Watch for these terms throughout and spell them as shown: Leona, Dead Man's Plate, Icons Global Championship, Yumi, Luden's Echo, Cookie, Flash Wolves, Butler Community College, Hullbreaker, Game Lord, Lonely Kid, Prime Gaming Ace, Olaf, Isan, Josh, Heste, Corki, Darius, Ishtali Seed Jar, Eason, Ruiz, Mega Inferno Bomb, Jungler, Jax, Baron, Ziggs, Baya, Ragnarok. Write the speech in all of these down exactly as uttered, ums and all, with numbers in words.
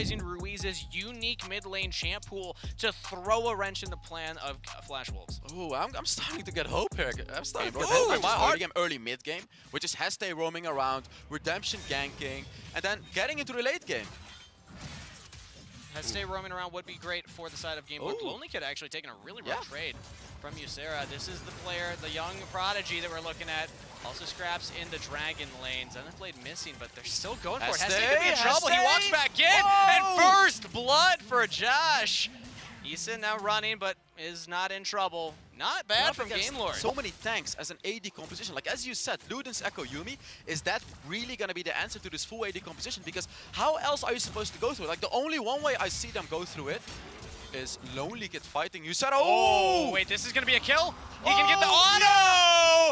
utilizing Ruiz's unique mid lane champ pool to throw a wrench in the plan of Flash Wolves. Ooh, I'm, I'm starting to get hope here. I'm starting to get hope. Like, my early game, early mid game, which is Heste roaming around, Redemption ganking, and then getting into the late game. Heste roaming around would be great for the side of Game Lord. Lonely Kid actually taking a really rough yeah. trade from Yusera. This is the player, the young prodigy that we're looking at. Also scraps in the dragon lanes. And they played missing, but they're still going for it. Heste could be in trouble. He walks back in. Whoa. And first blood for Josh. Eason now running, but is not in trouble. Not bad not from Game Lord. So many tanks as an A D composition. Like, as you said, Luden's Echo Yumi, is that really going to be the answer to this full A D composition? Because how else are you supposed to go through it? Like, the only one way I see them go through it is Lonely Kid fighting Yusera. Oh, wait, this is going to be a kill? He oh, can get the auto! Yeah.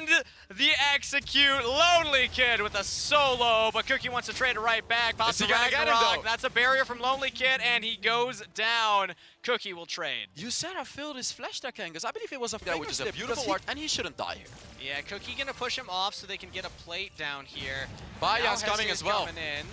And the execute. Lonely Kid with a solo, but Cookie wants to trade it right back. Pops the Ragnarok. That's a barrier from Lonely Kid, and he goes down. Cookie will trade. Yusera filled his flash deck because I believe it was a yeah, which is a beautiful art, and he shouldn't die here. Yeah, Cookie going to push him off so they can get a plate down here. Baya's coming as well. Coming in.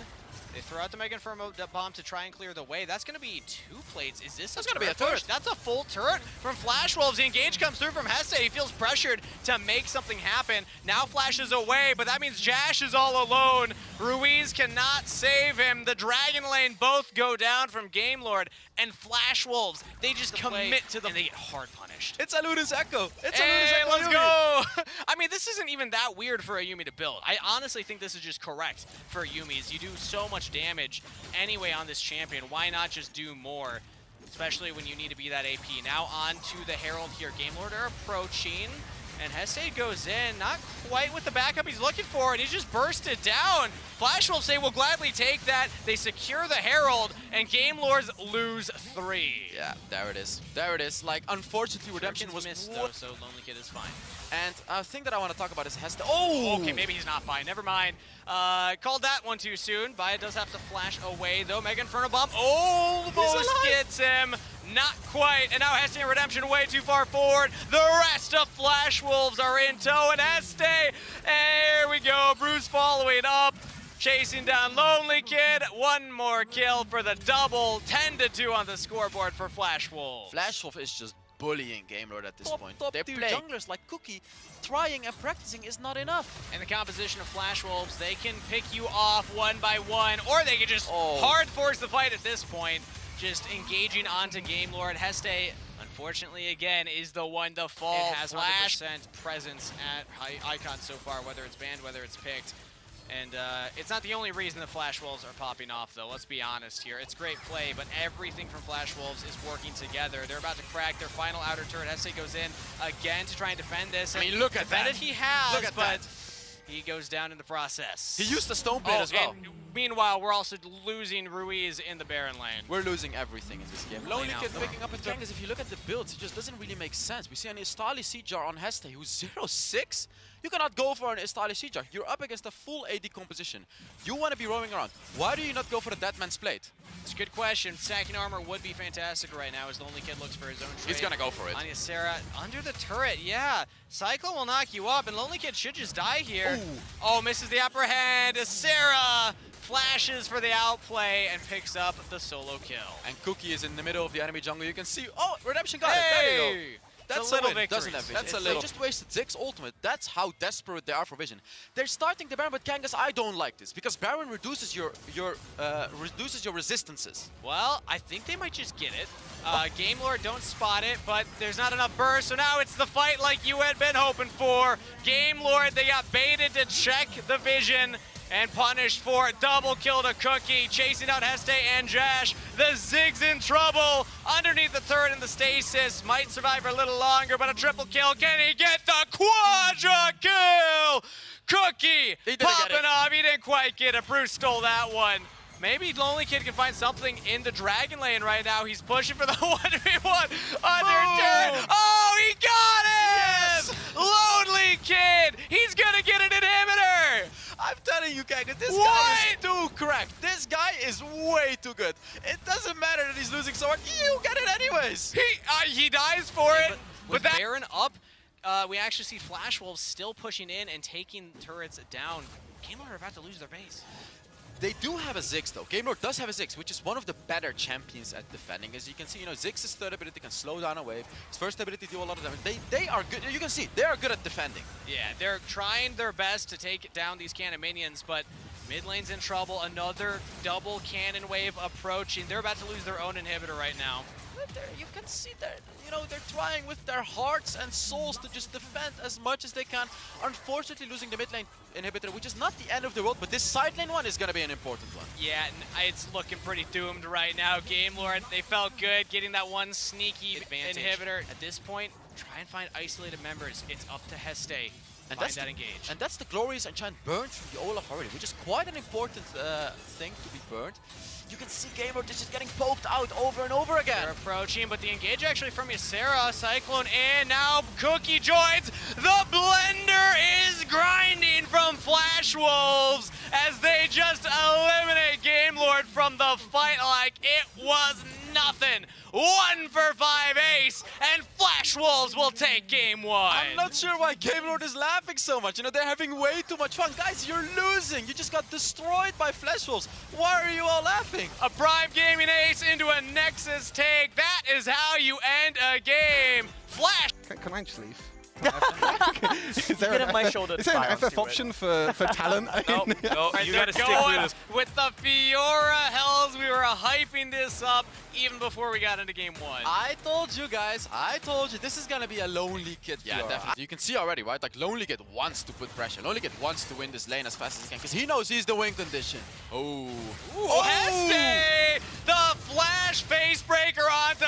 They throw out the Mega Inferno Bomb to try and clear the way. That's going to be two plates. Is this That's going to be a turret. That's a full turret from Flash Wolves. The engage comes through from Heste. He feels pressured to make something happen. Now Flash is away, but that means Jax is all alone. Ruiz cannot save him. The Dragon Lane both go down from Game Lord and Flash Wolves. They just the commit play, to the... And they get hard punished. It's a Luden's Echo. It's hey, a Luden's Echo. Let's go. I mean, this isn't even that weird for a Yumi to build. I honestly think this is just correct for Yumis. You do so much damage anyway on this champion. Why not just do more, especially when you need to be that A P? Now on to the Herald here. Game Lord are approaching, and Heste goes in, not quite with the backup he's looking for, and he's just bursted down. Flash Wolves say, we'll gladly take that. They secure the Herald, and Game Lords lose three. Yeah, there it is. There it is. Like, unfortunately, Redemption was missed, though, so Lonely Kid is fine. And a thing that I want to talk about is Heste. Oh! Okay, maybe he's not fine. Never mind. Uh, called that one too soon. Baya does have to flash away, though. Mega Inferno Bomb almost gets him. Not quite. And now Heste and Redemption way too far forward. The rest of Flash Wolves are in tow. And Heste, there we go. Bruce following up, chasing down Lonely Kid. One more kill for the double. ten to two on the scoreboard for Flash Wolves. Flash Wolf is just bullying Game Lord at this top, point. Top they play junglers like Cookie. Trying and practicing is not enough. And the composition of Flash Wolves, they can pick you off one by one, or they can just oh. hard force the fight at this point. Just engaging onto Game Lord. Heste, unfortunately, again, is the one to fall. It has Flash. one hundred percent presence at Icon so far, whether it's banned, whether it's picked. And uh, it's not the only reason the Flash Wolves are popping off, though. Let's be honest here. It's great play, but everything from Flash Wolves is working together. They're about to crack their final outer turret. Heste goes in again to try and defend this. I mean, look at that. He has, look at but that. He goes down in the process. He used the Stone Blade oh, as well. Meanwhile, we're also losing Ruiz in the Baron lane. We're losing everything in this game. Lonely Kid picking up a turn, because if you look at the builds, it just doesn't really make sense. We see an Istali Seed Jar on Heste, who's zero six. You cannot go for an Istali Seed Jar. You're up against a full A D composition. You want to be roaming around. Why do you not go for the Dead Man's Plate? It's a good question. Stacking armor would be fantastic right now as Lonely Kid looks for his own trade. He's going to go for it. On Yusera under the turret, yeah. Cycle will knock you up, and Lonely Kid should just die here. Ooh. Oh, misses the upper hand. Yusera flashes for the outplay and picks up the solo kill. And Cookie is in the middle of the enemy jungle. You can see, oh, Redemption got hey! it. There you go. That's a little victory. Doesn't have vision. That's a little. They just wasted Ziggs' ultimate. That's how desperate they are for vision. They're starting the Baron with Kangas. I don't like this because Baron reduces your your uh, reduces your resistances. Well, I think they might just get it. Uh, Game Lord don't spot it, but there's not enough burst. So now it's the fight like you had been hoping for. Game Lord, they got baited to check the vision and punished for it. Double kill to Cookie, chasing out Heste and Jax. The Ziggs in trouble underneath the turret in the stasis. Might survive for a little longer, but a triple kill. Can he get the quadra kill? Cookie popping off. He didn't quite get it. Bruce stole that one. Maybe Lonely Kid can find something in the dragon lane right now. He's pushing for the one v one under turret. Oh, he got it! Yes! Lonely Kid, he's gonna get an inhibitor! I'm telling you, Kangas, this what? guy is too cracked. This guy is way too good. It doesn't matter that he's losing so much. You get it anyways. He uh, he dies for yeah, it. But, but with Baron up, uh, we actually see Flash Wolves still pushing in and taking turrets down. Game Lord are about to lose their base. They do have a Ziggs though. Game Lord does have a Ziggs, which is one of the better champions at defending. As you can see, you know, Ziggs' third ability can slow down a wave. His first ability do a lot of damage. They they are good. You can see they are good at defending. Yeah, they're trying their best to take down these cannon minions, but mid lane's in trouble. Another double cannon wave approaching. They're about to lose their own inhibitor right now. You can see that, you know, they're trying with their hearts and souls to just defend as much as they can. Unfortunately, losing the mid lane inhibitor, which is not the end of the world, but this side lane one is going to be an important one. Yeah, it's looking pretty doomed right now. Game Lord, they felt good getting that one sneaky advantage. Inhibitor. At this point, try and find isolated members. It's up to Heste. And that's, that the, engage. and that's the glorious enchant burnt from the Olaf already, which is quite an important uh, thing to be burnt. You can see Game Lord just getting poked out over and over again. They're approaching, but the engage actually from Yusera, Cyclone, and now Cookie joins. The blender is grinding from Flash Wolves as they just eliminate Game Lord from the fight like it was nothing. One for five Ace, and Flash Wolves will take game one. I'm not sure why Game Lord is laughing so much. You know, they're having way too much fun. Guys, you're losing. You just got destroyed by Flash Wolves. Why are you all laughing? A Prime Gaming Ace into a Nexus take. That is how you end a game. Flash. Can, can I just leave? Is there an, my F F, is there an F F option for, for talent? No, no, you gotta stick with this. With the Fiora hells, we were hyping this up even before we got into game one. I told you guys, I told you, this is gonna be a Lonely Kid Fiora. Yeah, definitely. You can see already, right? Like, Lonely Kid wants to put pressure. Lonely Kid wants to win this lane as fast as he can, because he knows he's the win condition. Oh. Oh, Heste! The Flash Facebreaker onto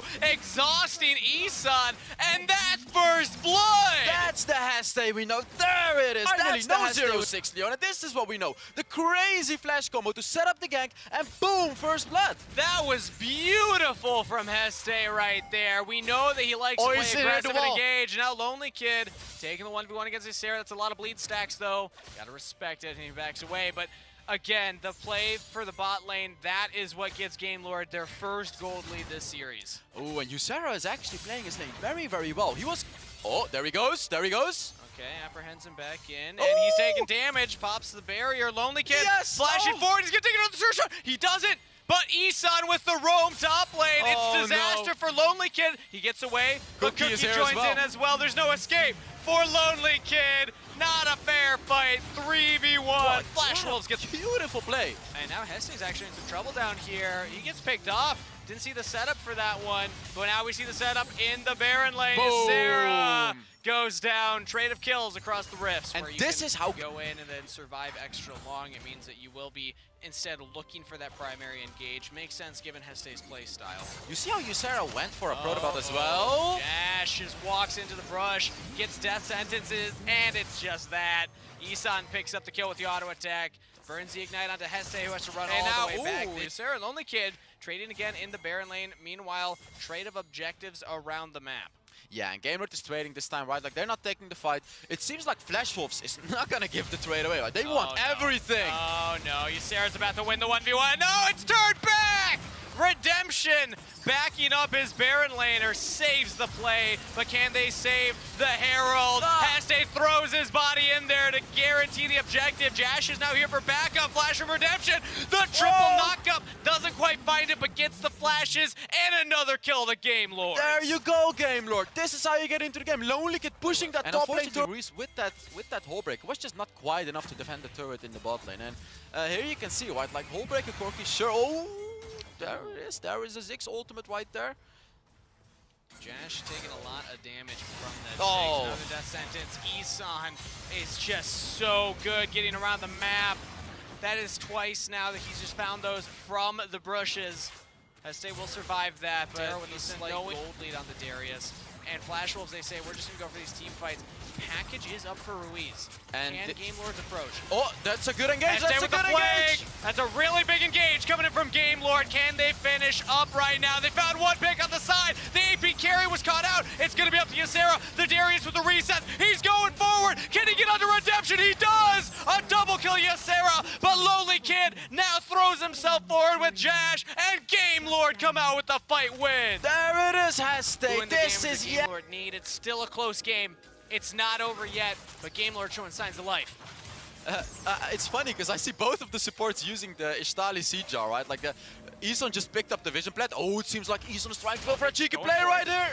two, exhausting Isan, and that's first blood! That's the Heste we know. There it is. Finally, that's no zero six, Leona. This is what we know. The crazy flash combo to set up the gank, and boom, first blood. That was beautiful from Heste right there. We know that he likes oh, to play aggressive and engage. Now Lonely Kid taking the one v one against Yusera. That's a lot of bleed stacks, though. Gotta respect it, and he backs away. But again, the play for the bot lane, that is what gets Game Lord their first gold lead this series. Oh, and Yusera is actually playing his lane very, very well. He was... Oh, there he goes, there he goes. Okay, apprehends him back in, and Ooh. he's taking damage, pops the barrier. Lonely Kid yes. flashing oh. forward, he's gonna take another surge shot. He doesn't, but Isan with the roam top lane. Oh, it's disaster no. for Lonely Kid. He gets away, but Cookie, Cookie joins well. in as well. There's no escape for Lonely Kid. Not a fair fight, three v one. What? Flash Wolves gets beautiful play. And now Heste's actually in some trouble down here. He gets picked off. Didn't see the setup for that one, but now we see the setup in the Baron lane. Yusera goes down, trade of kills across the rifts. And where you this can is how go in and then survive extra long. It means that you will be instead looking for that primary engage. Makes sense given Heste's play style. You see how Yusera went for a oh, protobot as well? Dash just walks into the brush, gets death sentences, and it's just that. Isan picks up the kill with the auto attack. Burns the ignite onto Heste, who has to run and all now, the way ooh, back. Yusera, Lonely Kid, trading again in the Baron lane. Meanwhile, trade of objectives around the map. Yeah, and Game Lord is trading this time, right? Like, they're not taking the fight. It seems like Flash Wolves is not going to give the trade away, right? They oh, want no. everything. Oh, no. Ysera's about to win the one v one. No, it's turned back! Redemption backing up his Baron laner saves the play, but can they save the Herald? Ah. Heste throws his body in there to guarantee the objective. Jax is now here for backup. Flash of Redemption. The triple Whoa. knockup doesn't quite find it, but gets the flashes and another kill to Game Lord. There you go, Game Lord. This is how you get into the game. Lonely Kid pushing that and top lane. And Ruiz with that with that Hullbreaker was just not quite enough to defend the turret in the bot lane. And uh, here you can see, right, like Hullbreaker, Corki, sure. Oh. There it is. There is a Ziggs ultimate right there. Josh taking a lot of damage from that oh. Ziggs. Another death sentence. Isan is just so good getting around the map. That is twice now that he's just found those from the brushes. Heste will survive that, but he's a gold lead on the Darius. And Flash Wolves, they say, we're just gonna go for these team fights. Package is up for Ruiz. And Can Game Lord's approach. Oh, that's a good engage. That's a good engage. That's a really big engage coming in from Game Lord. Can they finish up right now? They found one pick on the side. The A P carry was caught out. It's going to be up to Yusera. The Darius with the reset. He's going forward. Can he get under Redemption? He does. A double kill Yusera. But Lonely Kid now throws himself forward with Jax. And Game Lord come out with the fight win. There it is, Heste. This is Game Lord need. It's still a close game. It's not over yet, but Game Lord showing signs of life. Uh, uh, it's funny because I see both of the supports using the Ishtali Seed Jar, right? Like the Eason just picked up the vision plant. Oh, it seems like Eason is trying to go for a cheeky play right here.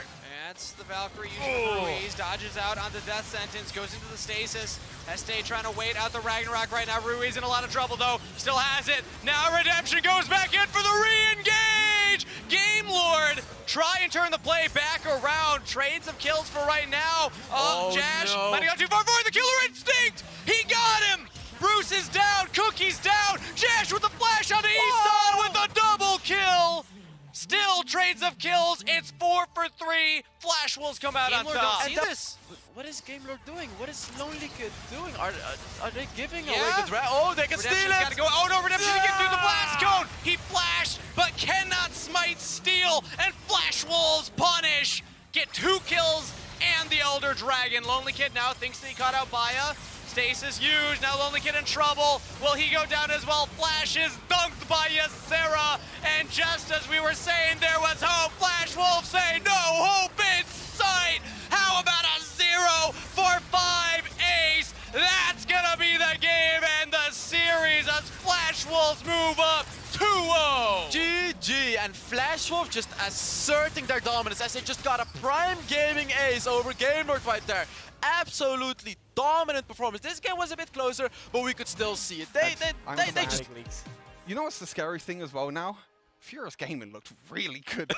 That's the Valkyrie using Ruiz, dodges out on the death sentence, goes into the stasis. Heste trying to wait out the Ragnarok right now. Ruiz in a lot of trouble though, still has it. Now Redemption goes back in for the re-engage! Game Lord, try and turn the play back around. Trades some kills for right now. Um, oh, Josh, no. Might have gone too far for the killer instinct! He got him! Bruce is down, Cookie's down, Josh with the flash on the Isan with a double kill! Still trades of kills, it's four for three. Flash Wolves come out Game on Lord top. Don't see this. What is Game Lord doing? What is Lonely Kid doing? Are are, are they giving yeah. away the draft? Oh, they can Redemption's steal it! Gotta go. Oh no, Redemption yeah. gets through the blast cone! He flashed, but cannot smite steal, and Flash Wolves punish! Get two kills and the Elder Dragon. Lonely Kid now thinks that he caught out Baya. Stasis used, now Lonely Kid in trouble. Will he go down as well? Flash is dunked by Yusera. And just as we were saying there was hope, Flash Wolves say no hope in sight. How about a zero for five Ace? That's gonna be the game and the series as Flash Wolves move up two zero. G G, and Flash Wolves just asserting their dominance as they just got a Prime Gaming Ace over Game Lord right there. Absolutely dominant performance. This game was a bit closer, but we could still see it. They, they, they, they just. Leaks. You know what's the scary thing as well now? Furious Gaming looked really good.